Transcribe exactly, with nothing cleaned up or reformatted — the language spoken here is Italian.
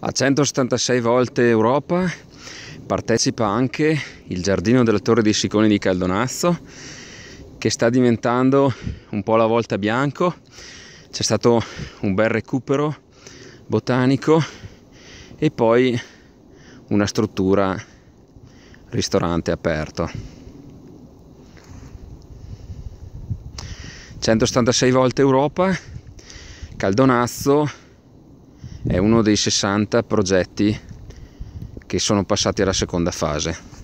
A centosettantasei volte Europa partecipa anche il Giardino della Torre dei Sicconi di Caldonazzo, che sta diventando un po' la volta bianco. C'è stato un bel recupero botanico e poi una struttura ristorante aperto. centosettantasei volte Europa, Caldonazzo è uno dei sessanta progetti che sono passati alla seconda fase.